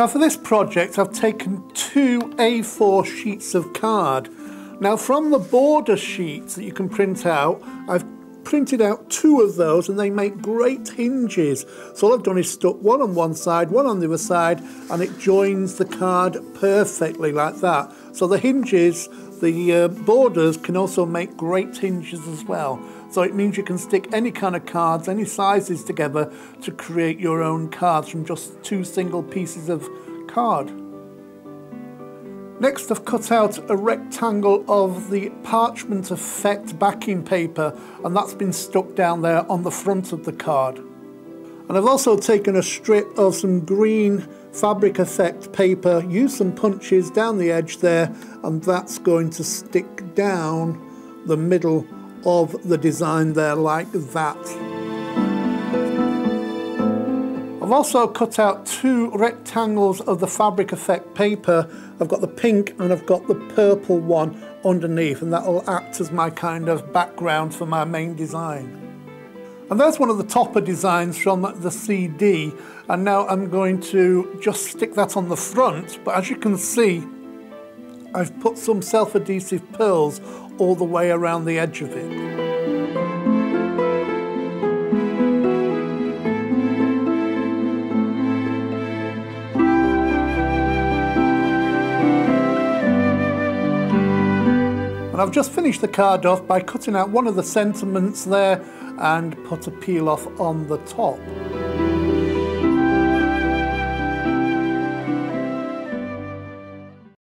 Now for this project I've taken two A4 sheets of card. Now from the border sheets that you can print out, I've printed out two of those and they make great hinges. So all I've done is stuck one on one side, one on the other side, and it joins the card perfectly like that. So the hinges, the borders can also make great hinges as well. So it means you can stick any kind of cards, any sizes together to create your own cards from just two single pieces of card. Next, I've cut out a rectangle of the parchment effect backing paper, and that's been stuck down there on the front of the card. And I've also taken a strip of some green fabric effect paper, used some punches down the edge there, and that's going to stick down the middle of the design there like that. I've also cut out two rectangles of the fabric effect paper. I've got the pink and I've got the purple one underneath, and that will act as my kind of background for my main design. And there's one of the topper designs from the CD, and now I'm going to just stick that on the front, but as you can see I've put some self-adhesive pearls all the way around the edge of it. I've just finished the card off by cutting out one of the sentiments there and put a peel off on the top.